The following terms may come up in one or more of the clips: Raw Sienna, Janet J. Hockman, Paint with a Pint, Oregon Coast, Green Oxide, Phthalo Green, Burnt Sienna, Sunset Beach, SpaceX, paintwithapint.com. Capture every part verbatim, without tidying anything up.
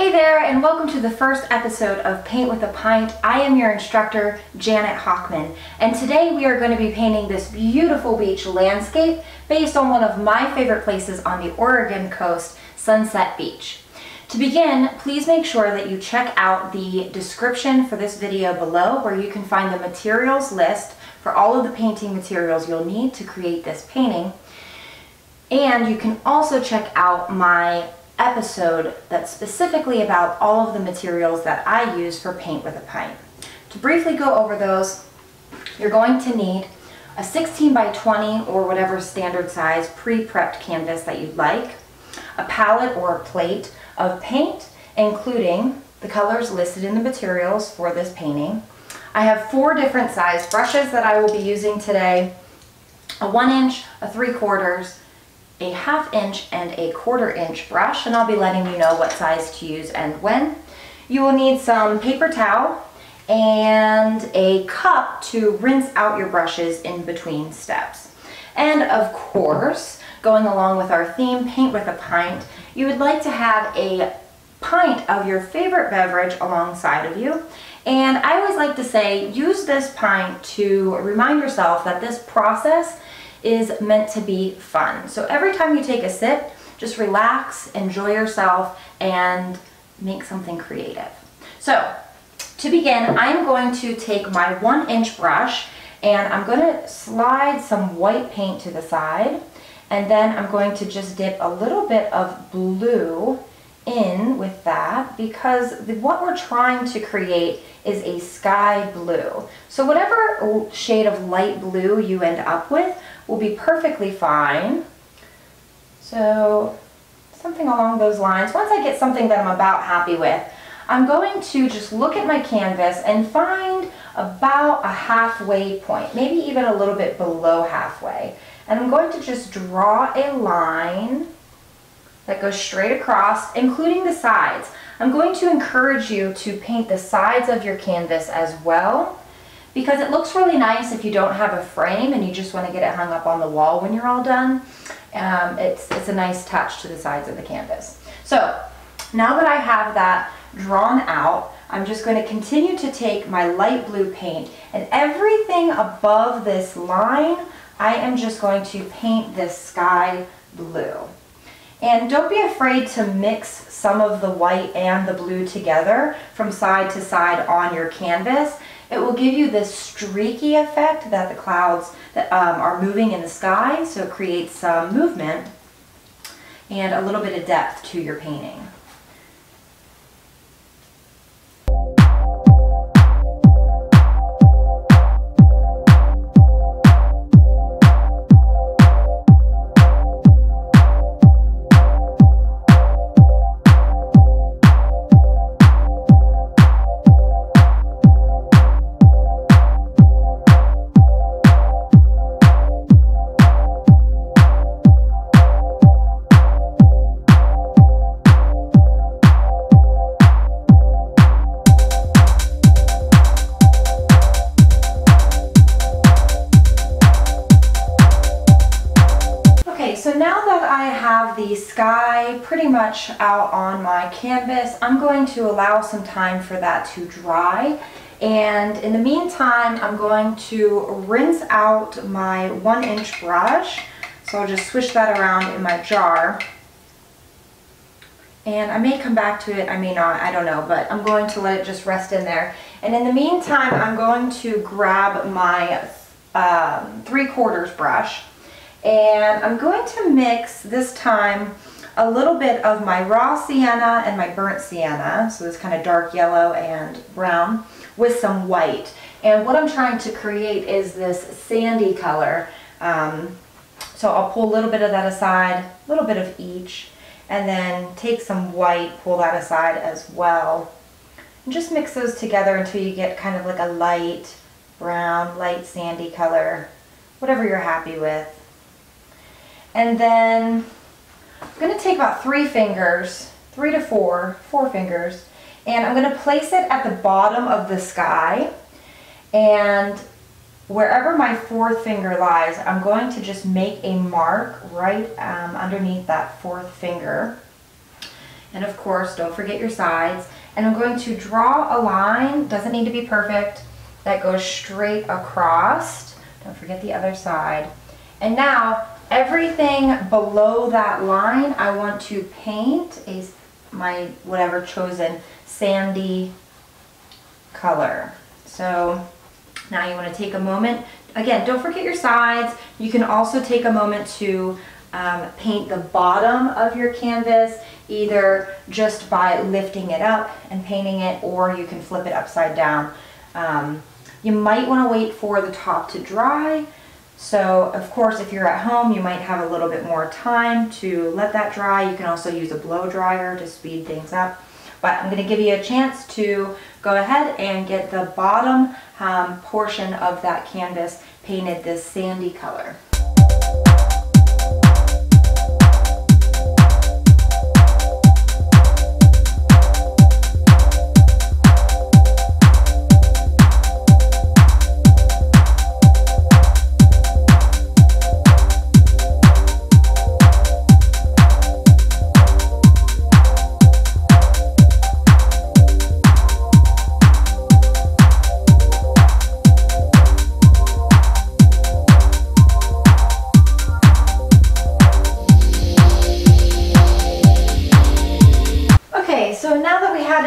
Hey there, and welcome to the first episode of Paint with a Pint. I am your instructor, Janet Hockman, and today we are going to be painting this beautiful beach landscape based on one of my favorite places on the Oregon coast, Sunset Beach. To begin, please make sure that you check out the description for this video below, where you can find the materials list for all of the painting materials you'll need to create this painting. And you can also check out my episode that's specifically about all of the materials that I use for Paint with a Pint. To briefly go over those, you're going to need a sixteen by twenty or whatever standard size pre-prepped canvas that you'd like, a palette or a plate of paint, including the colors listed in the materials for this painting. I have four different size brushes that I will be using today, a one inch, a three quarters, a half inch and a quarter inch brush, and I'll be letting you know what size to use and when. You will need some paper towel and a cup to rinse out your brushes in between steps. And of course, going along with our theme, Paint with a Pint, you would like to have a pint of your favorite beverage alongside of you. And I always like to say, use this pint to remind yourself that this process is meant to be fun. So every time you take a sip, just relax, enjoy yourself, and make something creative. So to begin, I'm going to take my one inch brush and I'm going to slide some white paint to the side, and then I'm going to just dip a little bit of blue in with that, because the, what we're trying to create is a sky blue. So whatever shade of light blue you end up with will be perfectly fine. So something along those lines. Once I get something that I'm about happy with, I'm going to just look at my canvas and find about a halfway point, maybe even a little bit below halfway. And I'm going to just draw a line that goes straight across, including the sides. I'm going to encourage you to paint the sides of your canvas as well, because it looks really nice if you don't have a frame and you just want to get it hung up on the wall when you're all done. Um, it's, it's a nice touch to the sides of the canvas. So now that I have that drawn out, I'm just going to continue to take my light blue paint, and everything above this line, I am just going to paint this sky blue. And don't be afraid to mix some of the white and the blue together from side to side on your canvas. It will give you this streaky effect that the clouds that, um, are moving in the sky, so it creates some movement and a little bit of depth to your painting. The sky pretty much out on my canvas, I'm going to allow some time for that to dry, and in the meantime I'm going to rinse out my one inch brush. So I'll just swish that around in my jar, and I may come back to it, I may not, I don't know, but I'm going to let it just rest in there. And in the meantime, I'm going to grab my um, three quarters brush, and I'm going to mix this time a little bit of my Raw Sienna and my Burnt Sienna, so this kind of dark yellow and brown, with some white. And what I'm trying to create is this sandy color. Um, so I'll pull a little bit of that aside, a little bit of each, and then take some white, pull that aside as well. And just mix those together until you get kind of like a light brown, light sandy color, whatever you're happy with. And then I'm going to take about three fingers, three to four, four fingers, and I'm going to place it at the bottom of the sky. And wherever my fourth finger lies, I'm going to just make a mark right um, underneath that fourth finger. And of course, don't forget your sides. And I'm going to draw a line, doesn't need to be perfect, that goes straight across. Don't forget the other side. And now, everything below that line, I want to paint a, my whatever chosen sandy color. So now you want to take a moment. Again, don't forget your sides. You can also take a moment to um, paint the bottom of your canvas, either just by lifting it up and painting it, or you can flip it upside down. Um, you might want to wait for the top to dry. So of course, if you're at home, you might have a little bit more time to let that dry. You can also use a blow dryer to speed things up. But I'm going to give you a chance to go ahead and get the bottom um, portion of that canvas painted this sandy color.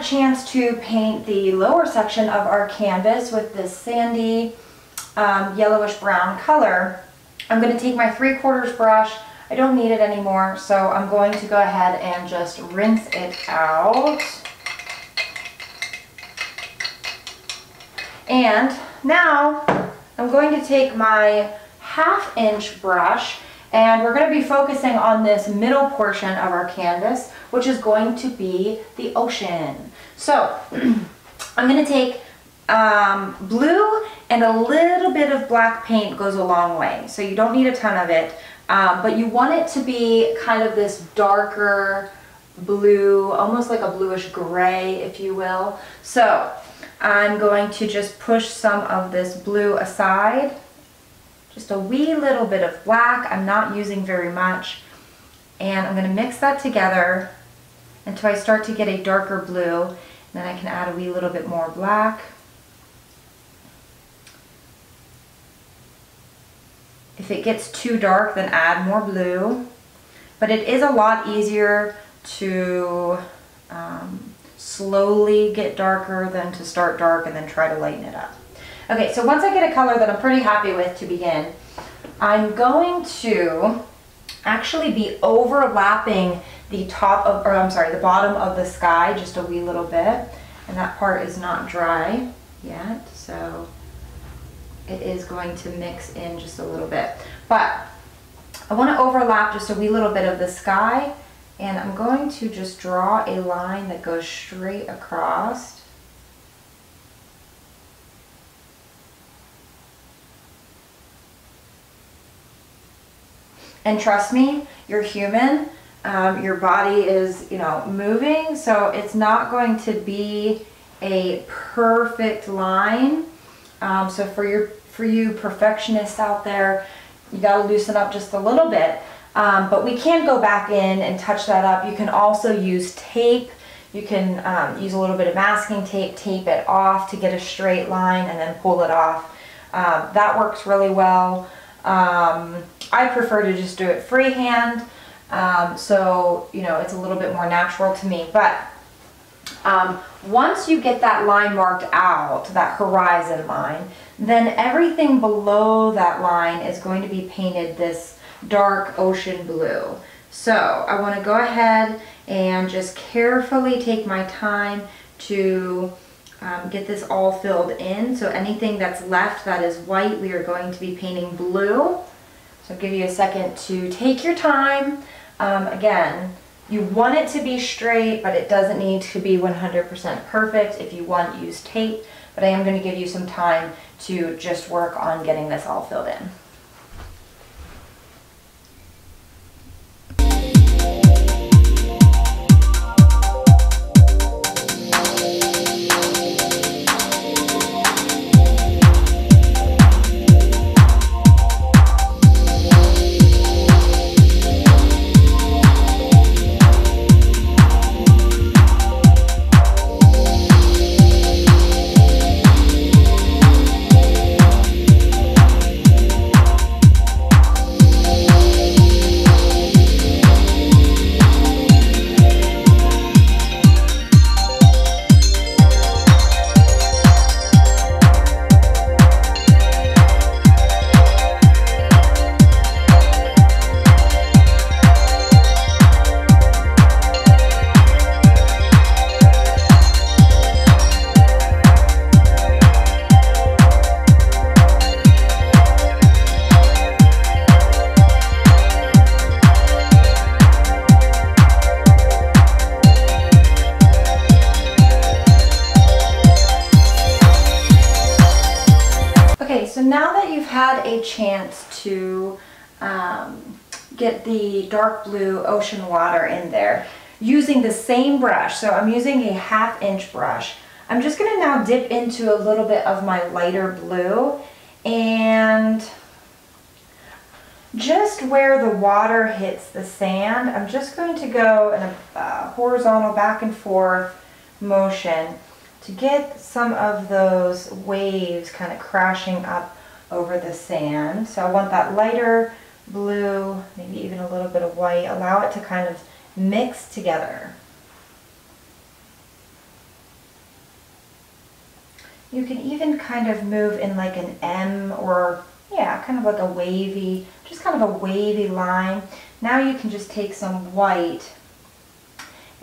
Chance to paint the lower section of our canvas with this sandy um, yellowish brown color. I'm going to take my three quarters brush. I don't need it anymore, so I'm going to go ahead and just rinse it out. And now I'm going to take my half inch brush, and we're going to be focusing on this middle portion of our canvas, which is going to be the ocean. So I'm going to take um, blue, and a little bit of black paint goes a long way. So you don't need a ton of it, um, but you want it to be kind of this darker blue, almost like a bluish gray, if you will. So I'm going to just push some of this blue aside. Just a wee little bit of black. I'm not using very much. And I'm going to mix that together until I start to get a darker blue. And then I can add a wee little bit more black. If it gets too dark, then add more blue. But it is a lot easier to um, slowly get darker than to start dark and then try to lighten it up. Okay, so once I get a color that I'm pretty happy with to begin, I'm going to actually be overlapping the top of, or I'm sorry, the bottom of the sky just a wee little bit. And that part is not dry yet, so it is going to mix in just a little bit. But I want to overlap just a wee little bit of the sky, and I'm going to just draw a line that goes straight across. And trust me, you're human, um, your body is, you know, moving, so it's not going to be a perfect line. Um, so for your, for you perfectionists out there, you got to loosen up just a little bit, um, but we can go back in and touch that up. You can also use tape. You can um, use a little bit of masking tape, tape it off to get a straight line and then pull it off. Um, that works really well. Um, I prefer to just do it freehand, um, so you know, it's a little bit more natural to me. But um, once you get that line marked out, that horizon line, then everything below that line is going to be painted this dark ocean blue. So I want to go ahead and just carefully take my time to Um, get this all filled in. So anything that's left that is white, we are going to be painting blue. So I'll give you a second to take your time. Um, again, you want it to be straight, but it doesn't need to be one hundred percent perfect. If you want, use tape, but I am going to give you some time to just work on getting this all filled in. now that you've had a chance to um, get the dark blue ocean water in there, using the same brush, so I'm using a half inch brush, I'm just going to now dip into a little bit of my lighter blue, and just where the water hits the sand, I'm just going to go in a uh, horizontal back and forth motion to get some of those waves kind of crashing up over the sand. So I want that lighter blue, maybe even a little bit of white, allow it to kind of mix together. You can even kind of move in like an M, or yeah, kind of like a wavy, just kind of a wavy line. Now you can just take some white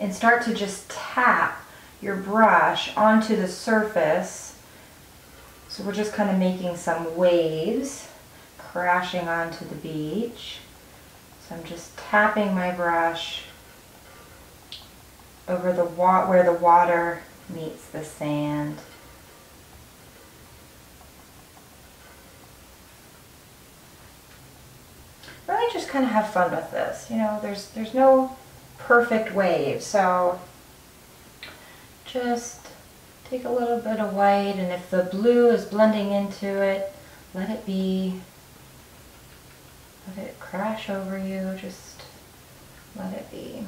and start to just tap your brush onto the surface. So we're just kind of making some waves crashing onto the beach. So I'm just tapping my brush over the wa- where the water meets the sand. Really just kind of have fun with this. You know, there's there's no perfect wave, so just take a little bit of white, and if the blue is blending into it, let it be. Let it crash over you, just let it be.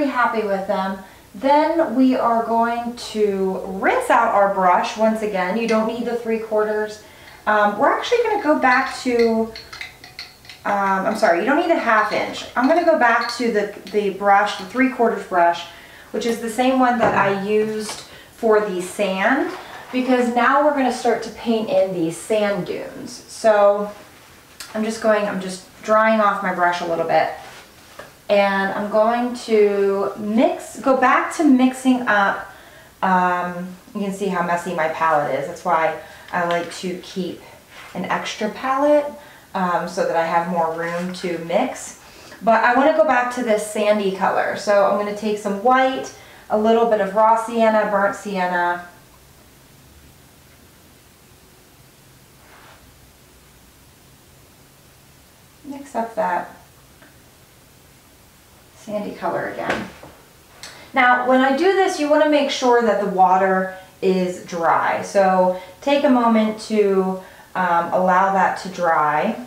Happy with them, then we are going to rinse out our brush once again. You don't need the three quarters. Um, we're actually going to go back to, um, I'm sorry, you don't need a half inch. I'm going to go back to the, the brush, the three quarters brush, which is the same one that I used for the sand, because now we're going to start to paint in these sand dunes. So I'm just going, I'm just drying off my brush a little bit. And I'm going to mix, go back to mixing up, um, you can see how messy my palette is. That's why I like to keep an extra palette um, so that I have more room to mix. But I want to go back to this sandy color. So I'm going to take some white, a little bit of raw sienna, burnt sienna. Mix up that sandy color again. Now, when I do this, you want to make sure that the water is dry. So take a moment to um, allow that to dry.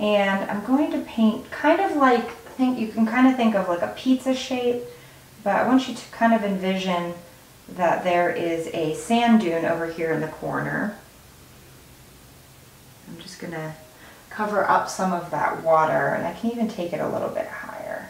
And I'm going to paint kind of like, think you can kind of think of like a pizza shape, but I want you to kind of envision that there is a sand dune over here in the corner. I'm just going to cover up some of that water, and I can even take it a little bit higher.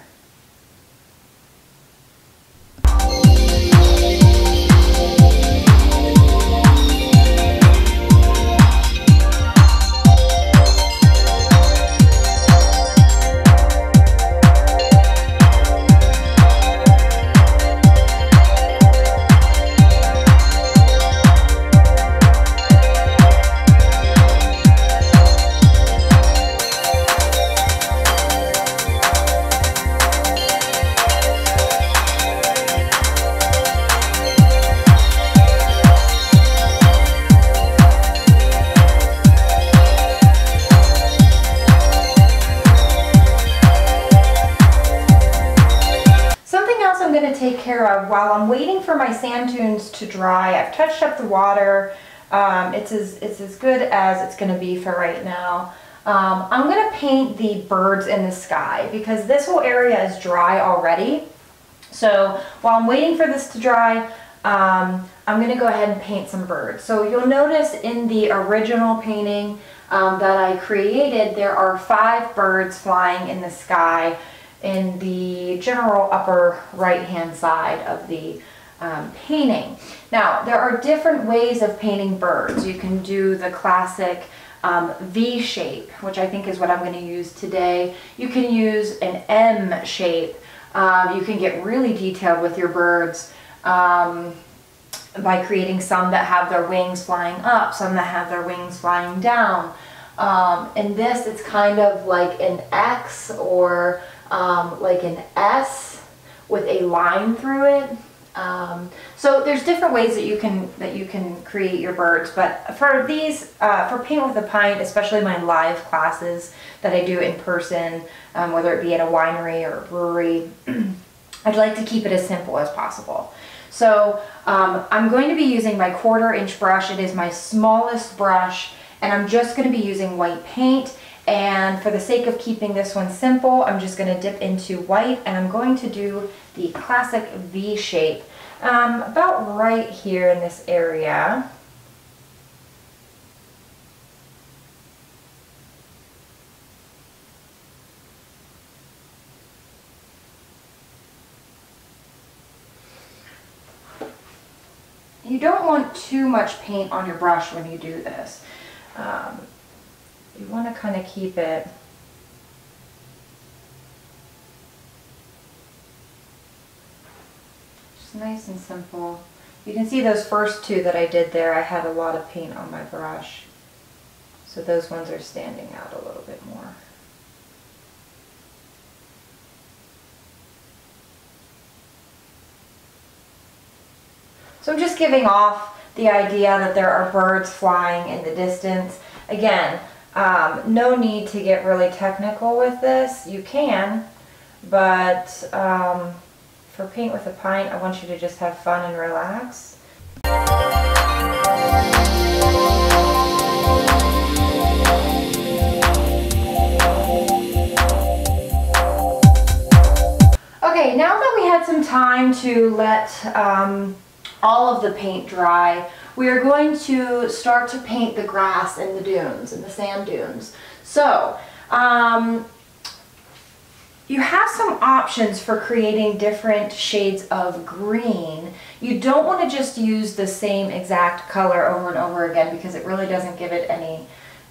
While I'm waiting for my sand dunes to dry, I've touched up the water. Um, it's, as, it's as good as it's going to be for right now. Um, I'm going to paint the birds in the sky because this whole area is dry already. So while I'm waiting for this to dry, um, I'm going to go ahead and paint some birds. So you'll notice in the original painting um, that I created, there are five birds flying in the sky in the general upper right hand side of the um, painting. Now, there are different ways of painting birds. You can do the classic um, V shape, which I think is what I'm going to use today. You can use an M shape. Um, you can get really detailed with your birds um, by creating some that have their wings flying up, some that have their wings flying down. Um, in this, it's kind of like an X or um, like an S with a line through it. Um, so there's different ways that you can that you can create your birds, but for these, uh, for Paint with a Pint, especially my live classes that I do in person, um, whether it be at a winery or a brewery, I'd like to keep it as simple as possible. So um, I'm going to be using my quarter inch brush. It is my smallest brush, and I'm just going to be using white paint. And for the sake of keeping this one simple, I'm just going to dip into white, and I'm going to do the classic V shape, um, about right here in this area. You don't want too much paint on your brush when you do this. Um, You want to kind of keep it just nice and simple. You can see those first two that I did there, I had a lot of paint on my brush. So those ones are standing out a little bit more. So I'm just giving off the idea that there are birds flying in the distance. Again, Um, no need to get really technical with this. You can, but um, for Paint with a Pint, I want you to just have fun and relax. Okay, now that we had some time to let um, all of the paint dry, we are going to start to paint the grass in the dunes, in the sand dunes. So, um, you have some options for creating different shades of green. You don't want to just use the same exact color over and over again, because it really doesn't give it any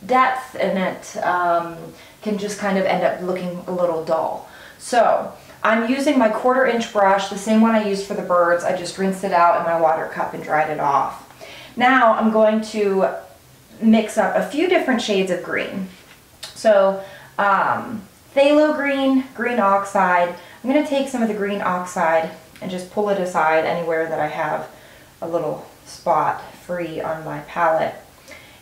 depth, and it um, can just kind of end up looking a little dull. So, I'm using my quarter inch brush, the same one I used for the birds. I just rinsed it out in my water cup and dried it off. Now I'm going to mix up a few different shades of green. So um, phthalo green, green oxide. I'm going to take some of the green oxide and just pull it aside anywhere that I have a little spot free on my palette.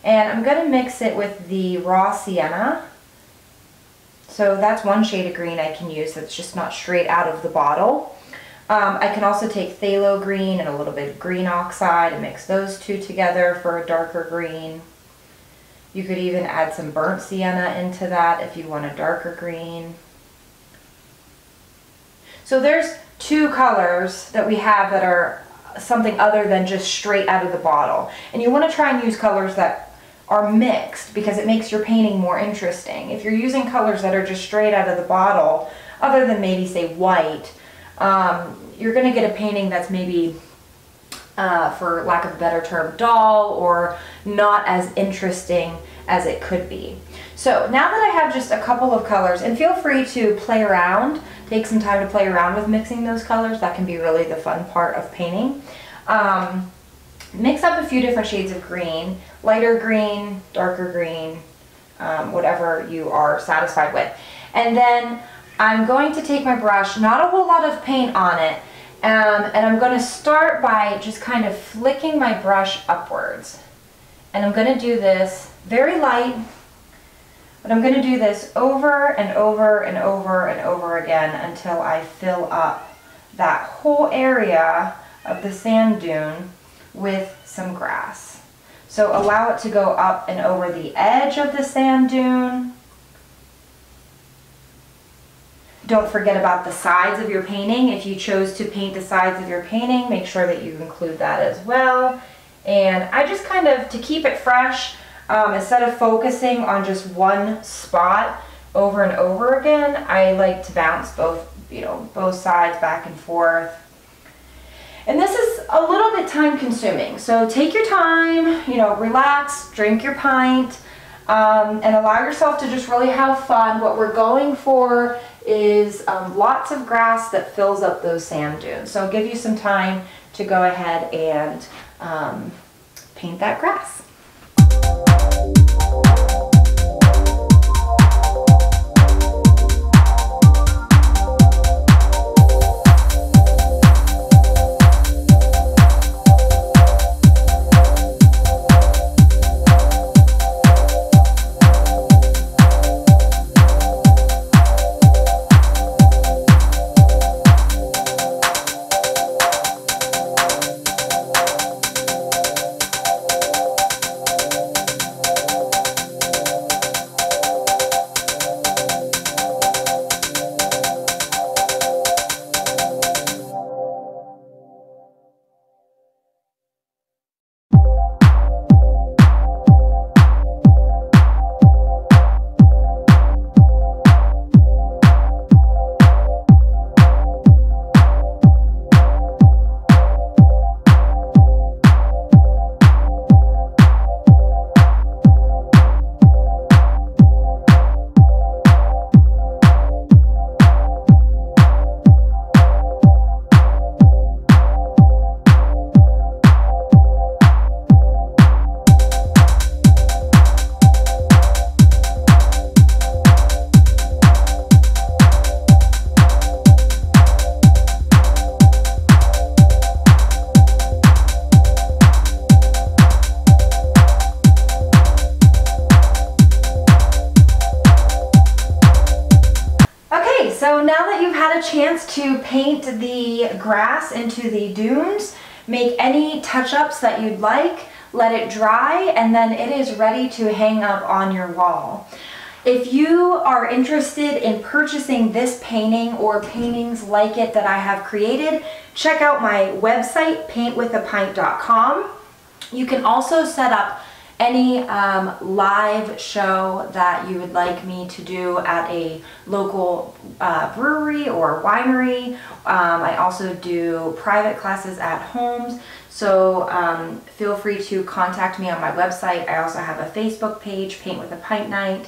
And I'm going to mix it with the Raw Sienna. So that's one shade of green I can use that's just not straight out of the bottle. Um, I can also take phthalo green and a little bit of green oxide and mix those two together for a darker green. You could even add some burnt sienna into that if you want a darker green. So there's two colors that we have that are something other than just straight out of the bottle. And you want to try and use colors that are mixed, because it makes your painting more interesting. If you're using colors that are just straight out of the bottle, other than maybe say white, Um, you're going to get a painting that's maybe, uh, for lack of a better term, dull or not as interesting as it could be. So now that I have just a couple of colors, and feel free to play around, take some time to play around with mixing those colors. That can be really the fun part of painting. Um, mix up a few different shades of green, lighter green, darker green, um, whatever you are satisfied with. And then I'm going to take my brush, not a whole lot of paint on it, um, and I'm going to start by just kind of flicking my brush upwards. And I'm going to do this very light, but I'm going to do this over and over and over and over again until I fill up that whole area of the sand dune with some grass. So allow it to go up and over the edge of the sand dune. Don't forget about the sides of your painting. If you chose to paint the sides of your painting, make sure that you include that as well. And I just kind of, to keep it fresh, um, instead of focusing on just one spot over and over again, I like to bounce both, you know, both sides back and forth. And this is a little bit time consuming, so take your time, you know, relax, drink your pint, um, and allow yourself to just really have fun. What we're going for is um, lots of grass that fills up those sand dunes. So I'll give you some time to go ahead and um, paint that grass. Chance to paint the grass into the dunes, make any touch-ups that you'd like, let it dry, and then it is ready to hang up on your wall. If you are interested in purchasing this painting or paintings like it that I have created, check out my website, paint with a pint dot com. You can also set up any um, live show that you would like me to do at a local uh, brewery or winery. Um, I also do private classes at homes, so um, feel free to contact me on my website. I also have a Facebook page, Paint with a Pint Night,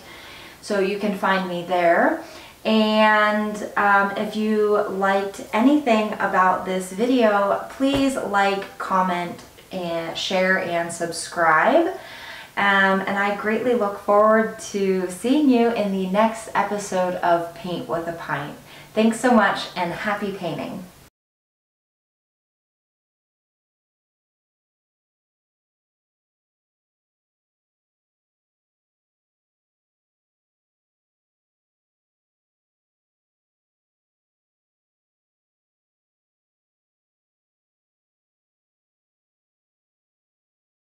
so you can find me there. And um, if you liked anything about this video, please like, comment, and share and subscribe. Um, and I greatly look forward to seeing you in the next episode of Paint with a Pint. Thanks so much and happy painting.